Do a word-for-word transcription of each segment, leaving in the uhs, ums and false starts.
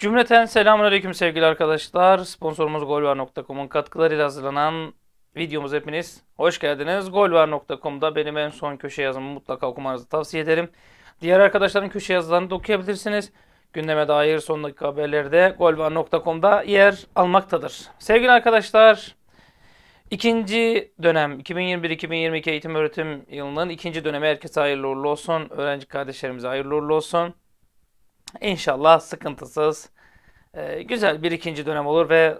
Cümleten selamünaleyküm sevgili arkadaşlar. Sponsorumuz golvar nokta com'un katkılarıyla hazırlanan videomuz hepiniz hoş geldiniz. golvar nokta com'da benim en son köşe yazımı mutlaka okumanızı tavsiye ederim. Diğer arkadaşların köşe yazılarını da okuyabilirsiniz. Gündeme dair son dakika haberleri de golvar nokta com'da yer almaktadır. Sevgili arkadaşlar, ikinci dönem iki bin yirmi bir iki bin yirmi iki eğitim öğretim yılının ikinci dönemi herkese hayırlı uğurlu olsun. Öğrenci kardeşlerimize hayırlı uğurlu olsun. İnşallah sıkıntısız güzel bir ikinci dönem olur ve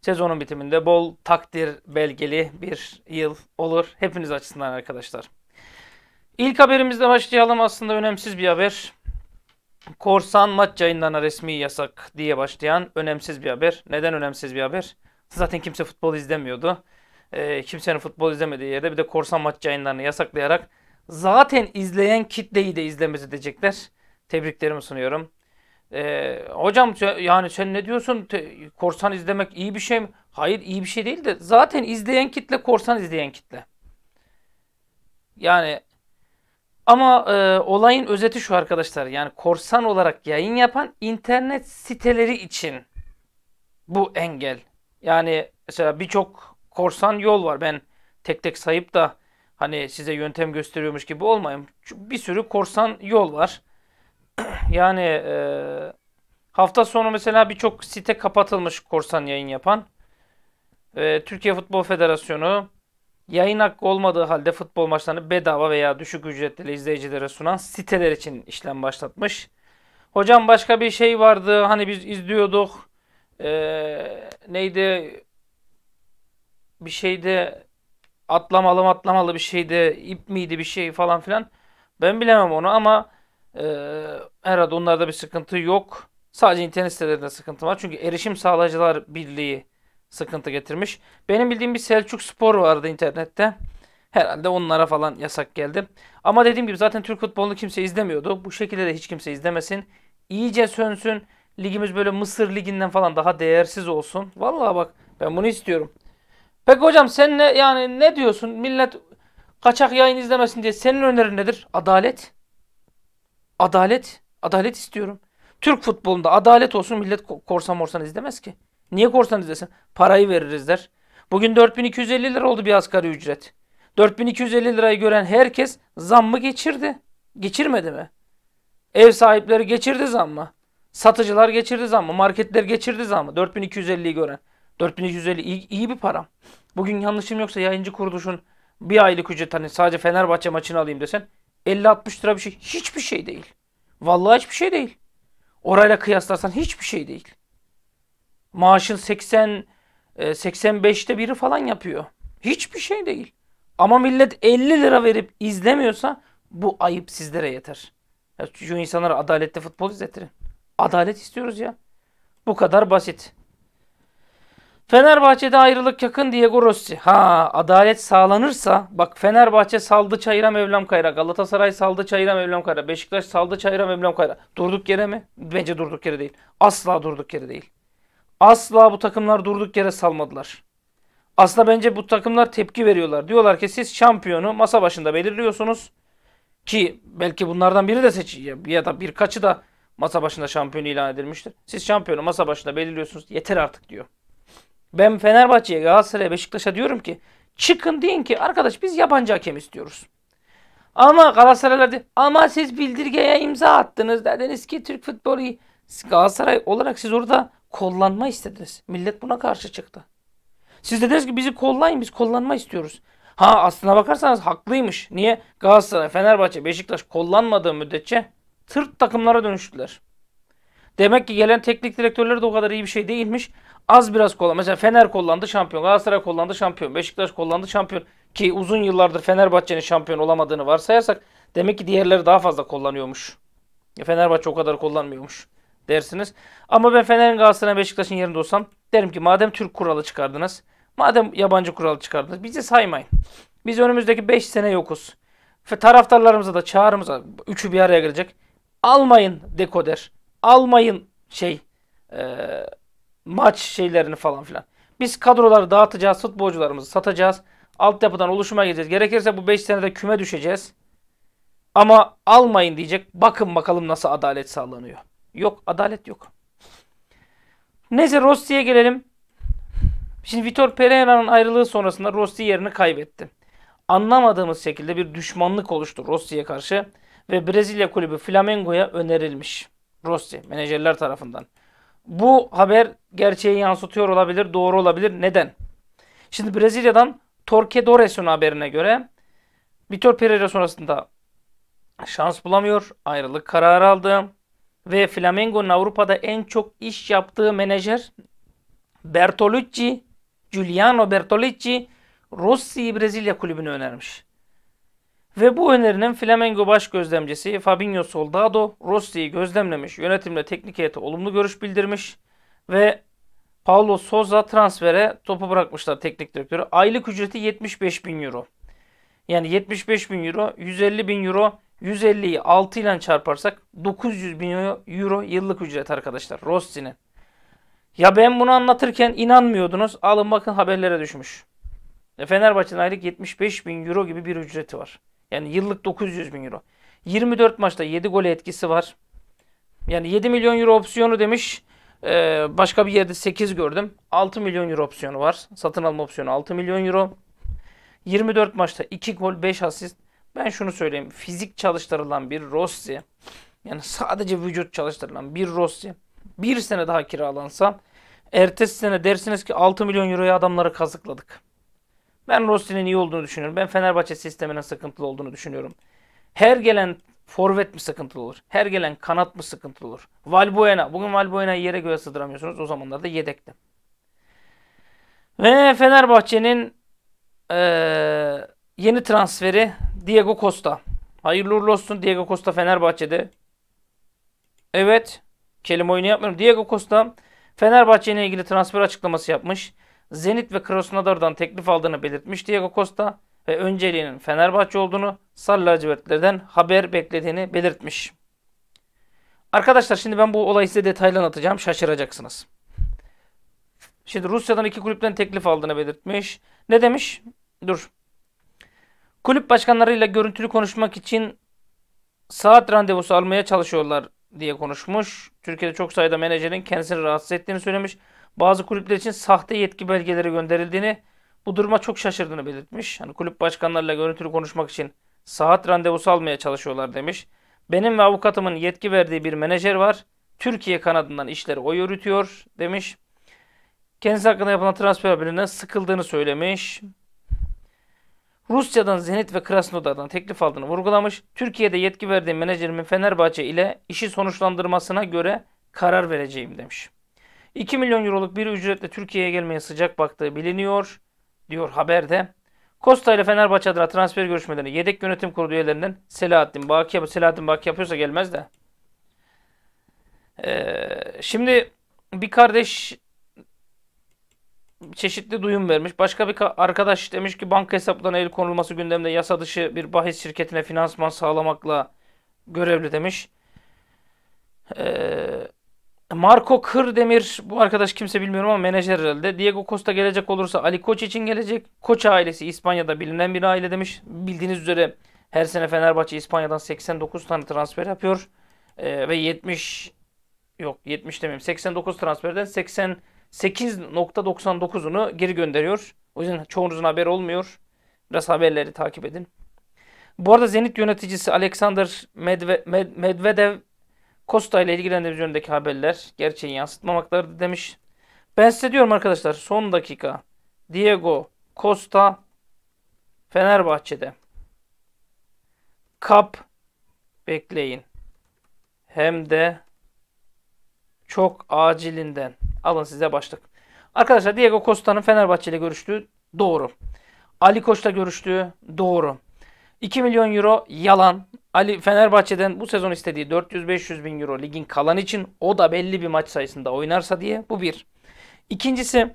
sezonun bitiminde bol takdir belgeli bir yıl olur hepiniz açısından arkadaşlar. İlk haberimizle başlayalım. Aslında önemsiz bir haber. Korsan maç yayınlarına resmi yasak diye başlayan önemsiz bir haber. Neden önemsiz bir haber? Zaten kimse futbol izlemiyordu. E, kimsenin futbol izlemediği yerde bir de korsan maç yayınlarını yasaklayarak zaten izleyen kitleyi de izlemez edecekler. Tebriklerimi sunuyorum. Ee, hocam yani sen ne diyorsun? Te, korsan izlemek iyi bir şey mi? Hayır, iyi bir şey değil de zaten izleyen kitle korsan izleyen kitle. Yani ama e, olayın özeti şu arkadaşlar. Yani korsan olarak yayın yapan internet siteleri için bu engel. Yani mesela birçok korsan yol var. Ben tek tek sayıp da hani size yöntem gösteriyormuş gibi olmayayım. Bir sürü korsan yol var. Yani e, hafta sonu mesela birçok site kapatılmış korsan yayın yapan. E, Türkiye Futbol Federasyonu yayın hakkı olmadığı halde futbol maçlarını bedava veya düşük ücretli izleyicilere sunan siteler için işlem başlatmış. Hocam başka bir şey vardı hani biz izliyorduk. E, neydi? Bir şeyde atlamalı atlamalı bir şeyde ip miydi bir şey falan filan. Ben bilemem onu ama Ee, herhalde onlarda bir sıkıntı yok. Sadece internet sitelerinde sıkıntı var. Çünkü Erişim Sağlayıcılar Birliği sıkıntı getirmiş. Benim bildiğim bir Selçuk Spor vardı internette. Herhalde onlara falan yasak geldi. Ama dediğim gibi zaten Türk futbolunu kimse izlemiyordu. Bu şekilde de hiç kimse izlemesin. İyice sönsün. Ligimiz böyle Mısır liginden falan daha değersiz olsun. Vallahi bak ben bunu istiyorum. Peki hocam sen ne yani ne diyorsun? Millet kaçak yayın izlemesin diye senin önerin nedir? Adalet. Adalet. Adalet istiyorum. Türk futbolunda adalet olsun, millet korsan morsan izlemez ki. Niye korsan izlesin? Parayı veririz der. Bugün dört bin iki yüz elli lira oldu bir asgari ücret. dört bin iki yüz elli lirayı gören herkes zam mı geçirdi? Geçirmedi mi? Ev sahipleri geçirdi zam mı? Satıcılar geçirdi zam mı? Marketler geçirdi zam mı? dört bin iki yüz elliyi gören. dört bin iki yüz elli iyi, iyi bir para. Bugün yanlışım yoksa yayıncı kuruluşun bir aylık ücret hani sadece Fenerbahçe maçını alayım desen elli altmış lira bir şey. Hiçbir şey değil. Vallahi hiçbir şey değil. Orayla kıyaslarsan hiçbir şey değil. Maaşın seksen seksen beşte biri falan yapıyor. Hiçbir şey değil. Ama millet elli lira verip izlemiyorsa bu ayıp sizlere yeter. Ya şu insanlara adaletli futbol izletirin. Adalet istiyoruz ya. Bu kadar basit. Fenerbahçe'de ayrılık yakın Diego Rossi. Ha, adalet sağlanırsa bak Fenerbahçe saldı çayıra mevlam kayra. Galatasaray saldı çayıra mevlam kayra. Beşiktaş saldı çayıra mevlam kayra. Durduk yere mi? Bence durduk yere değil. Asla durduk yere değil. Asla bu takımlar durduk yere salmadılar. Aslında bence bu takımlar tepki veriyorlar. Diyorlar ki siz şampiyonu masa başında belirliyorsunuz. Ki belki bunlardan biri de seçiyor ya da birkaçı da masa başında şampiyon ilan edilmiştir. Siz şampiyonu masa başında belirliyorsunuz. Yeter artık diyor. Ben Fenerbahçe'ye, Galatasaray'a, Beşiktaş'a diyorum ki çıkın deyin ki arkadaş biz yabancı hakem istiyoruz. Ama Galatasaraylar de, ama siz bildirgeye imza attınız dediniz ki Türk futbolu Galatasaray olarak siz orada kollanma istediniz. Millet buna karşı çıktı. Siz dediniz ki bizi kollayın biz kollanma istiyoruz. Ha aslına bakarsanız haklıymış. Niye? Galatasaray, Fenerbahçe, Beşiktaş kollanmadığı müddetçe tırt takımlara dönüştüler. Demek ki gelen teknik direktörleri de o kadar iyi bir şey değilmiş. Az biraz kollandı. Mesela Fener kollandı şampiyon. Galatasaray kollandı şampiyon. Beşiktaş kollandı şampiyon. Ki uzun yıllardır Fenerbahçe'nin şampiyon olamadığını varsayarsak demek ki diğerleri daha fazla kullanıyormuş. Fenerbahçe o kadar kullanmıyormuş dersiniz. Ama ben Fener'in, Galatasaray'ın, Beşiktaş'ın yerinde olsam derim ki madem Türk kuralı çıkardınız, madem yabancı kuralı çıkardınız bizi saymayın. Biz önümüzdeki beş sene yokuz. Taraftarlarımıza da çağrımıza üçü bir araya gelecek. Almayın dekoder. Almayın şey e, maç şeylerini falan filan. Biz kadroları dağıtacağız, futbolcularımızı satacağız. Altyapıdan oluşuma gireceğiz. Gerekirse bu beş senede küme düşeceğiz. Ama almayın diyecek. Bakın bakalım nasıl adalet sağlanıyor. Yok, adalet yok. Neyse Rossi'ye gelelim. Şimdi Vitor Pereira'nın ayrılığı sonrasında Rossi yerini kaybetti. Anlamadığımız şekilde bir düşmanlık oluştu Rossi'ye karşı ve Brezilya kulübü Flamengo'ya önerilmiş Rossi menajerler tarafından. Bu haber gerçeği yansıtıyor olabilir, doğru olabilir. Neden? Şimdi Brezilya'dan Torquedores'un haberine göre Vitor Pereira sonrasında şans bulamıyor, ayrılık kararı aldı ve Flamengo'nun Avrupa'da en çok iş yaptığı menajer Bertolucci, Giuliano Bertolucci, Rossi'yi Brezilya kulübüne önermiş. Ve bu önerinin Flamengo baş gözlemcisi Fabinho Soldado Rossi'yi gözlemlemiş. Yönetimle teknik heyete olumlu görüş bildirmiş. Ve Paulo Sousa transfere topu bırakmışlar teknik direktörü. Aylık ücreti yetmiş beş bin euro. Yani yetmiş beş bin euro, yüz elli bin euro, yüz elliyi altı ile çarparsak dokuz yüz bin euro yıllık ücret arkadaşlar Rossi'nin. Ya ben bunu anlatırken inanmıyordunuz. Alın bakın haberlere düşmüş. Fenerbahçe'nin aylık yetmiş beş bin euro gibi bir ücreti var. Yani yıllık dokuz yüz bin euro. yirmi dört maçta yedi gole etkisi var. Yani yedi milyon euro opsiyonu demiş. Ee, başka bir yerde sekiz gördüm. altı milyon euro opsiyonu var. Satın alma opsiyonu altı milyon euro. yirmi dört maçta iki gol beş asist. Ben şunu söyleyeyim. Fizik çalıştırılan bir Rossi. Yani sadece vücut çalıştırılan bir Rossi. Bir sene daha kiralansa. Ertesi sene dersiniz ki altı milyon euroya adamları kazıkladık. Ben Rossi'nin iyi olduğunu düşünüyorum. Ben Fenerbahçe sisteminin sıkıntılı olduğunu düşünüyorum. Her gelen forvet mi sıkıntılı olur? Her gelen kanat mı sıkıntılı olur? Valbuena. Bugün Valbuena'yı yere göğe sığdıramıyorsunuz. O zamanlarda yedekti. Ve Fenerbahçe'nin e, yeni transferi Diego Costa. Hayırlı uğurlu olsun Diego Costa Fenerbahçe'de. Evet. Kelime oyunu yapmıyorum. Diego Costa Fenerbahçe'yle ilgili transfer açıklaması yapmış. Zenit ve Krasnodar'dan teklif aldığını belirtmiş Diego Costa ve önceliğinin Fenerbahçe olduğunu, sarı lacivertlerden haber beklediğini belirtmiş. Arkadaşlar şimdi ben bu olayı size detaylı anlatacağım. Şaşıracaksınız. Şimdi Rusya'dan iki kulüpten teklif aldığını belirtmiş. Ne demiş? Dur. Kulüp başkanlarıyla görüntülü konuşmak için saat randevusu almaya çalışıyorlar diye konuşmuş. Türkiye'de çok sayıda menajerin kendisini rahatsız ettiğini söylemiş. Bazı kulüpler için sahte yetki belgeleri gönderildiğini, bu duruma çok şaşırdığını belirtmiş. Hani kulüp başkanlarıyla görüntülü konuşmak için saat randevusu almaya çalışıyorlar demiş. Benim ve avukatımın yetki verdiği bir menajer var. Türkiye kanadından işleri o yürütüyor demiş. Kendisi hakkında yapılan transfer haberlerinden sıkıldığını söylemiş. Rusya'dan Zenit ve Krasnodar'dan teklif aldığını vurgulamış. Türkiye'de yetki verdiği menajerimin Fenerbahçe ile işi sonuçlandırmasına göre karar vereceğim demiş. iki milyon euroluk bir ücretle Türkiye'ye gelmeye sıcak baktığı biliniyor diyor haberde. Costa ile Fenerbahçe adına transfer görüşmelerini yedek yönetim kurulu üyelerinden Selahattin Bağ yapıyor. Selahattin Bağ yapıyorsa gelmez de. Ee, şimdi bir kardeş çeşitli duyum vermiş. Başka bir arkadaş demiş ki banka hesaplarına el konulması gündemde, yasa dışı bir bahis şirketine finansman sağlamakla görevli demiş. Eee Marco Kırdemir, bu arkadaş kimse bilmiyorum ama menajer herhalde. Diego Costa gelecek olursa Ali Koç için gelecek. Koç ailesi İspanya'da bilinen bir aile demiş. Bildiğiniz üzere her sene Fenerbahçe İspanya'dan seksen dokuz tane transfer yapıyor. Ee, ve yetmiş yok yetmiş demeyeyim seksen dokuz transferden seksen sekiz nokta doksan dokuzunu geri gönderiyor. O yüzden çoğunuzun haberi olmuyor. Biraz haberleri takip edin. Bu arada Zenit yöneticisi Alexander Medve Med Medvedev Costa ile ilgilendiğimiz yönündeki haberler gerçeği yansıtmamaktadır demiş. Ben size diyorum arkadaşlar, son dakika Diego Costa Fenerbahçe'de. Kap bekleyin. Hem de çok acilinden. Alın size başlık. Arkadaşlar Diego Costa'nın Fenerbahçe ile görüştüğü doğru. Ali Koç'la görüştüğü doğru. iki milyon euro yalan. Ali Fenerbahçe'den bu sezon istediği dört yüz beş yüz bin euro ligin kalan için, o da belli bir maç sayısında oynarsa diye, bu bir. İkincisi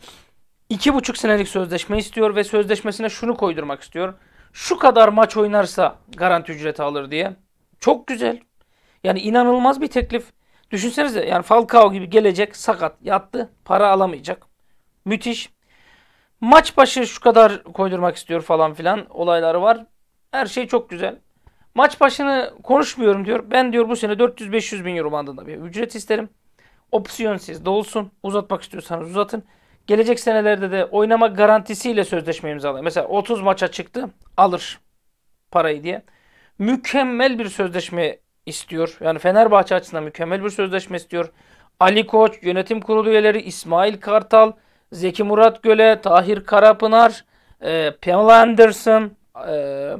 iki buçuk senelik sözleşme istiyor ve sözleşmesine şunu koydurmak istiyor. Şu kadar maç oynarsa garanti ücreti alır diye. Çok güzel. Yani inanılmaz bir teklif. Düşünsenize yani Falcao gibi gelecek, sakat, yattı, para alamayacak. Müthiş. Maç başı şu kadar koydurmak istiyor falan filan olayları var. Her şey çok güzel. Maç başını konuşmuyorum diyor. Ben diyor bu sene dört yüz beş yüz bin euro bandında bir ücret isterim. Opsiyon sizde olsun. Uzatmak istiyorsanız uzatın. Gelecek senelerde de oynama garantisiyle sözleşme imzalayın. Mesela otuz maça çıktı, alır parayı diye. Mükemmel bir sözleşme istiyor. Yani Fenerbahçe açısından mükemmel bir sözleşme istiyor. Ali Koç, yönetim kurulu üyeleri İsmail Kartal, Zeki Murat Göle, Tahir Karapınar, e, Pamela Anderson, e,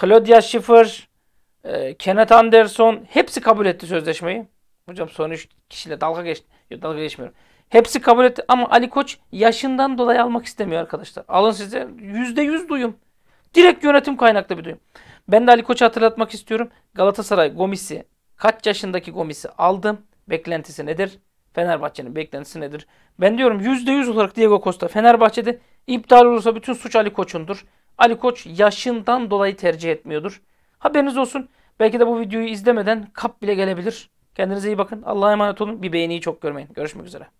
Claudia Schiffer, e, Kenneth Anderson hepsi kabul etti sözleşmeyi. Hocam son üç kişiyle dalga geçti. Yok, dalga geçmiyorum. Hepsi kabul etti ama Ali Koç yaşından dolayı almak istemiyor arkadaşlar. Alın size yüzde yüz duyum. Direkt yönetim kaynaklı bir duyum. Ben de Ali Koç'u hatırlatmak istiyorum. Galatasaray Gomis'i, kaç yaşındaki Gomis'i aldım. Beklentisi nedir? Fenerbahçe'nin beklentisi nedir? Ben diyorum yüzde yüz olarak Diego Costa Fenerbahçe'de, iptal olursa bütün suç Ali Koç'undur. Ali Koç yaşından dolayı tercih etmiyordur. Haberiniz olsun. Belki de bu videoyu izlemeden kap bile gelebilir. Kendinize iyi bakın. Allah'a emanet olun. Bir beğeniyi çok görmeyin. Görüşmek üzere.